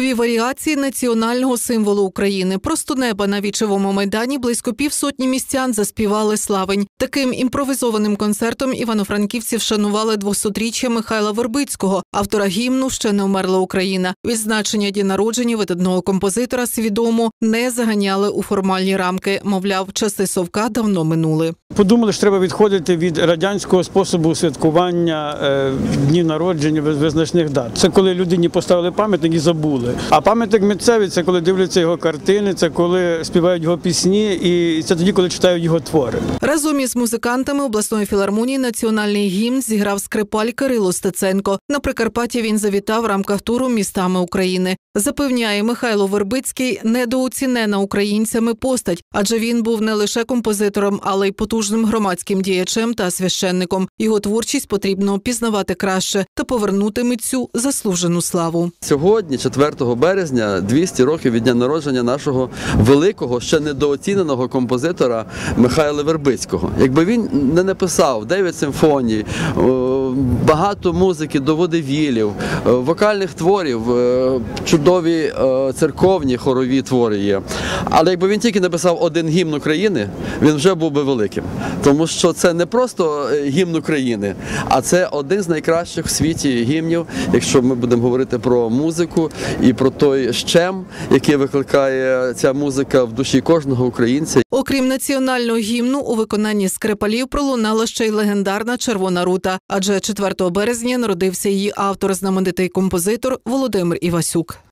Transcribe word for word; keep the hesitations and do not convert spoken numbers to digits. вікові варіації національного символу України. Просто неба на Вічевому майдані близько півсотні містян заспівали славень. Таким імпровізованим концертом івано-франківці вшанували двохсотріччя Михайла Вербицького, автора гімну «Ще не вмерла Україна». Відзначення дня народження видатного композитора свідомо не заганяли у формальні рамки. Мовляв, часи совка давно минули. Подумали, що треба відходити від радянського способу святкування днів народження без визначних дат. Це коли людині поставили пам'ятник і забули. А пам'ятник митцеві – це коли дивляться його картини, це коли співають його пісні і це тоді, коли читають його твори. Разом із музикантами обласної філармонії національний гімн зіграв скрипаль Кирило Стеценко. На Прикарпатті він завітав в рамках туру «Містами України». Запевняє, Михайло Вербицький – недооцінена українцями постать, адже він був не лише композитором, але й потужним громадським діячем та священником. Його творчість потрібно пізнавати краще та повернути митцю заслужену славу. Сьогодні, четвертого березня, двісті років від дня народження нашого великого, ще недооціненого композитора Михайла Вербицького. Якби він не написав дев'ять симфоній, багато музики до водевілів, вокальних творів, чудові церковні хорові твори є. Але якби він тільки написав один гімн України, він вже був би великим. Тому що це не просто гімн України, а це один з найкращих в світі гімнів, якщо ми будемо говорити про музику і про той щем, який викликає ця музика в душі кожного українця. Окрім національного гімну, у виконанні скрипалів пролунала ще й легендарна «Червона рута», адже четвертого березня народився її автор, знаменитий композитор Володимир Івасюк.